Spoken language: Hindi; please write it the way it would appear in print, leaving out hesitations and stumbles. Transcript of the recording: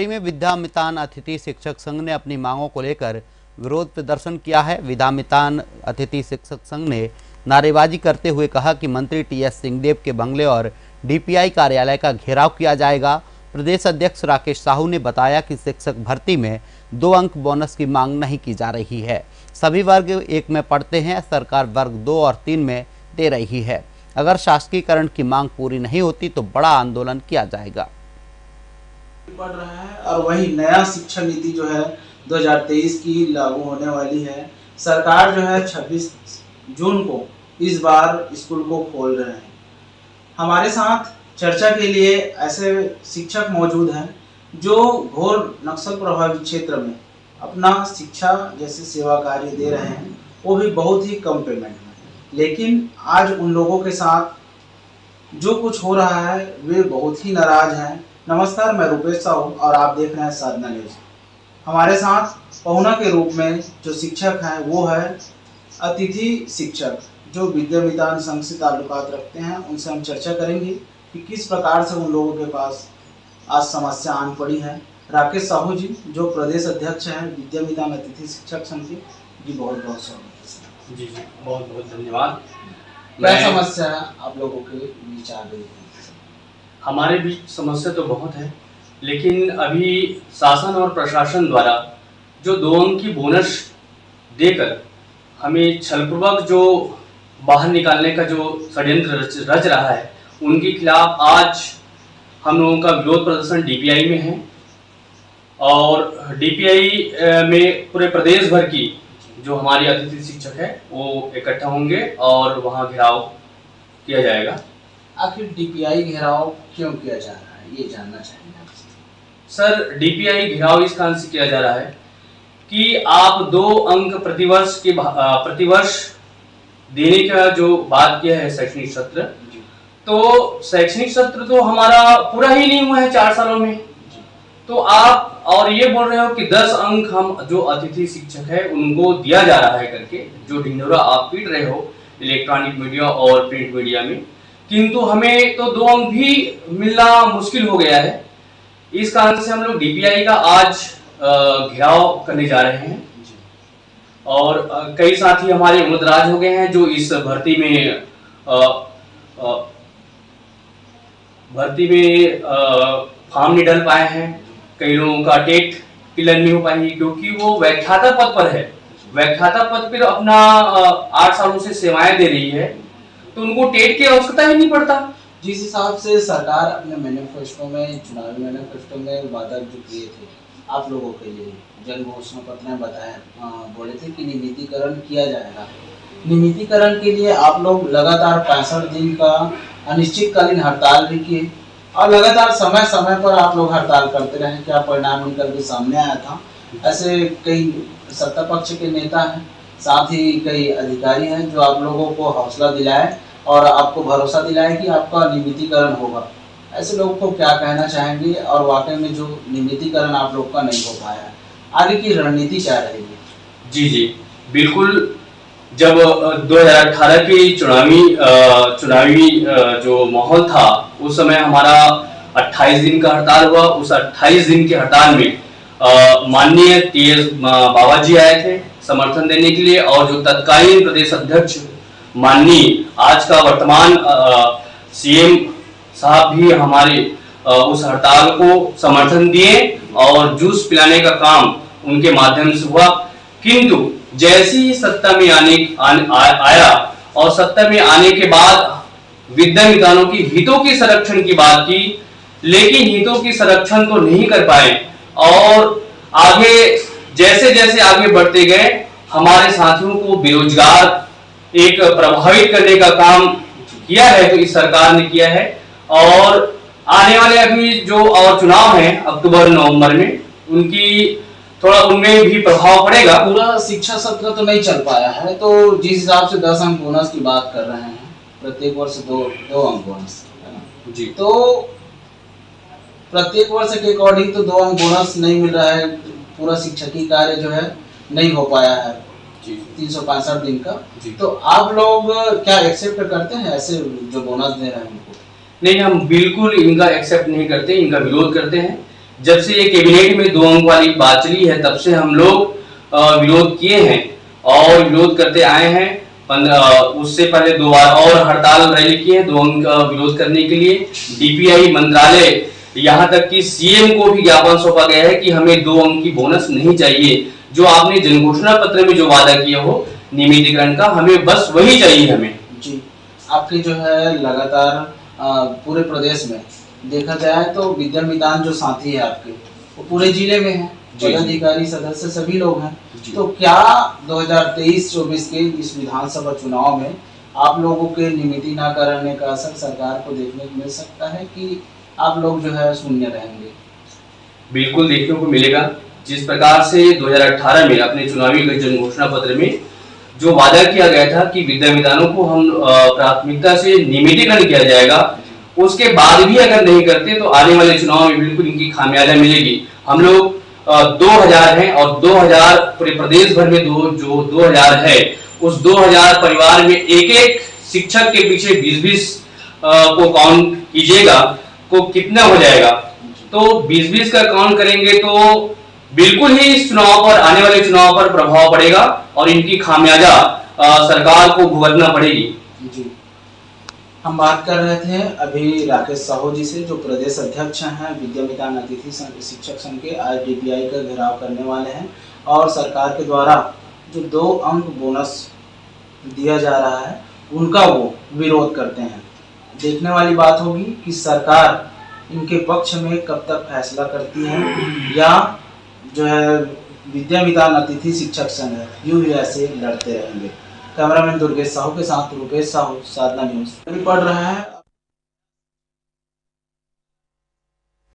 धमतरी में विद्यामितान अतिथि शिक्षक संघ ने अपनी मांगों को लेकर विरोध प्रदर्शन किया है। विद्यामितान अतिथि शिक्षक संघ ने नारेबाजी करते हुए कहा कि मंत्री टीएस सिंहदेव के बंगले और डीपीआई कार्यालय का घेराव किया जाएगा। प्रदेश अध्यक्ष राकेश साहू ने बताया कि शिक्षक भर्ती में 2 अंक बोनस की मांग नहीं की जा रही है। सभी वर्ग 1 में पढ़ते हैं, सरकार वर्ग 2 और 3 में दे रही है। अगर शासकीयकरण की मांग पूरी नहीं होती तो बड़ा आंदोलन किया जाएगा। पढ़ रहा है और वही नया शिक्षा नीति जो है 2023 की लागू होने वाली है। सरकार जो है 26 जून को इस बार स्कूल को खोल रहे हैं। हमारे साथ चर्चा के लिए ऐसे शिक्षक मौजूद हैं जो घोर नक्सल प्रभावित क्षेत्र में अपना शिक्षा जैसे सेवा कार्य दे रहे हैं, वो भी बहुत ही कम पेमेंट में। लेकिन आज उन लोगों के साथ जो कुछ हो रहा है वे बहुत ही नाराज हैं। नमस्कार, मैं रूपेश साहू और आप देख रहे हैं साधना न्यूज। हमारे साथ पहुना के रूप में जो शिक्षक हैं वो है अतिथि शिक्षक, जो विद्यामितान संघ से ताल्लुकात रखते हैं। उनसे हम चर्चा करेंगे कि किस प्रकार से उन लोगों के पास आज समस्या आन पड़ी है। राकेश साहू जी जो प्रदेश अध्यक्ष हैं विद्यामितान अतिथि शिक्षक संघ के, जी बहुत बहुत स्वागत। जी जी बहुत बहुत धन्यवाद। क्या समस्या है आप लोगों के बीच आ रही है? हमारे बीच समस्या तो बहुत है, लेकिन अभी शासन और प्रशासन द्वारा जो 2 अंक की बोनस देकर हमें छलपूर्वक जो बाहर निकालने का जो षड्यंत्र रच रहा है, उनके खिलाफ आज हम लोगों का विरोध प्रदर्शन डीपीआई में है। और डीपीआई में पूरे प्रदेश भर की जो हमारी अतिथि शिक्षक है वो इकट्ठा होंगे और वहाँ घेराव किया जाएगा। आखिर डीपीआई घेराव क्यों किया जा रहा है, ये जानना चाहिए सर। डीपीआई घेराव इस कारण से किया जा रहा है कि आप 2 अंक प्रतिवर्ष देने का जो बात किया है शैक्षणिक सत्र, तो शैक्षणिक सत्र तो हमारा पूरा ही नहीं हुआ है 4 सालों में। तो आप और ये बोल रहे हो कि 10 अंक हम जो अतिथि शिक्षक है उनको दिया जा रहा है करके, जो ढिंढोरा आप पीट रहे हो इलेक्ट्रॉनिक मीडिया और प्रिंट मीडिया में, किंतु हमें तो 2 अंक भी मिलना मुश्किल हो गया है। इस कारण से हम लोग डीपीआई का आज घेराव करने जा रहे हैं। और कई साथी हमारे उम्रदराज हो गए हैं जो इस भर्ती में फॉर्म नहीं डाल पाए हैं। कई लोगों का टेट क्लियर नहीं हो पाई क्योंकि वो व्याख्याता पद पर है, व्याख्याता पद पर अपना 8 सालों से सेवाएं दे रही है, तो उनको टेट की आवश्यकता ही नहीं पड़ता। जिस हिसाब से सरकार अपने मैनिफेस्टो में, चुनावी मैनिफेस्टो में वादा जो किए थे आप लोगों के लिए, जन घोषणा पत्र में बताया बोले थे कि नियमितीकरण किया जाएगा। नियमितीकरण के लिए आप लोग लगातार 65 दिन का अनिश्चितकालीन हड़ताल भी किए और लगातार समय समय पर आप लोग हड़ताल करते रहे। क्या परिणाम निकल के सामने आया था? ऐसे कई सत्ता पक्ष के नेता हैं, साथ ही कई अधिकारी हैं जो आप लोगों को हौसला दिलाए और आपको भरोसा दिलाए कि आपका नियमितीकरण होगा। ऐसे लोगों को क्या कहना चाहेंगे? और वाकई में जो नियमितीकरण आप लोग का नहीं हो पाया, आगे की रणनीति क्या रहेगी? जी जी बिल्कुल। जब 2018 की चुनावी जो माहौल था, उस समय हमारा 28 दिन का हड़ताल हुआ। उस 28 दिन के हड़ताल में माननीय टीएस बाबा जी आए थे समर्थन देने के लिए, और जो तत्कालीन प्रदेश अध्यक्ष माननीय आज का वर्तमान सीएम साहब भी हमारे उस हड़ताल को समर्थन दिए और जूस पिलाने का काम उनके माध्यम से हुआ। किंतु जैसे ही सत्ता में आया और सत्ता में आने के बाद विद्यामितानों की हितों के संरक्षण की बात की, लेकिन हितों की संरक्षण को नहीं कर पाए। और आगे जैसे जैसे आगे बढ़ते गए, हमारे साथियों को बेरोजगार एक प्रभावित करने का काम किया है तो इस सरकार ने किया है। और आने वाले अभी जो और चुनाव है अक्टूबर नवंबर में, उनकी थोड़ा उनमें भी प्रभाव पड़ेगा। पूरा शिक्षा सत्र तो नहीं चल पाया है, तो जिस हिसाब से 10 अंक बोनस की बात कर रहे हैं, प्रत्येक वर्ष 2 अंक बोनस है ना जी, तो प्रत्येक वर्ष के अकॉर्डिंग तो 2 अंक बोनस नहीं मिल रहा है। पूरा शिक्षकीय कार्य जो है नहीं हो पाया है 365 दिन का। तो आप लोग क्या एक्सेप्ट करते हैं ऐसे जो बोनस दे रहे हैं उनको? नहीं, हम बिल्कुल इनका एक्सेप्ट नहीं करते, इनका विरोध करते हैं। जब से ये कैबिनेट में दो अंक वाली बात चली है तब से हम लोग विरोध किए हैं और विरोध करते आए हैं। उससे पहले दो बार और हड़ताल रैली की है दो अंक विरोध करने के लिए। डीपीआई मंत्रालय यहाँ तक कि सीएम को भी ज्ञापन सौंपा गया है कि हमें दो अंक की बोनस नहीं चाहिए, जो आपने जनघोषणा पत्र में जो वादा किया हो नियमितीकरण का, हमें बस वही चाहिए हमें जी। आपकी जो है लगातार पूरे प्रदेश में देखा जाए तो विद्यामितान जो साथी है आपके वो पूरे जिले में है, पदाधिकारी सदस्य सभी लोग हैं, तो क्या 2023-24 के इस विधानसभा चुनाव में आप लोगों के निमित्ती न करने का असर सरकार को देखने को मिल सकता है कि आप लोग जो है शून्य रहेंगे? बिल्कुल देखने को मिलेगा। जिस प्रकार से 2018 में अपने चुनावी जनघोषणा पत्र में जो वादा किया गया था कि विद्यामितानों को हम प्राथमिकता से नियमितीकरण किया जाएगा, उसके बाद भी अगर नहीं करते तो आने वाले चुनाव में बिल्कुल इनकी खामियाजा मिलेगी। हम लोग 2000 हैं और 2000 पूरे प्रदेश भर में जो 2000 है उस 2000 परिवार में एक एक शिक्षक के पीछे 20-20 को काउंट कीजिएगा को कितना हो जाएगा, तो 20-20 का काउंट करेंगे तो बिल्कुल ही इस चुनाव पर आने वाले चुनाव पर प्रभाव पड़ेगा और इनकी खामियाजा सरकार को भुगतना पड़ेगी जी। हम बात कर रहे थे अभी राकेश साहू जी से जो प्रदेश अध्यक्ष हैं विद्यामितान अतिथि शिक्षक संघ के। आज डीपीआई का घेराव करने वाले हैं और सरकार के द्वारा जो 2 अंक बोनस दिया जा रहा है उनका वो विरोध करते हैं। देखने वाली बात होगी कि सरकार इनके पक्ष में कब तक फैसला करती है या जो है विद्यामितान अतिथि शिक्षक संघ यूं ऐसे लड़ते रहेंगे। कैमरामैन दुर्गेश साहू के साथ रूपेश साहू, साधना न्यूज। पढ़ रहा है।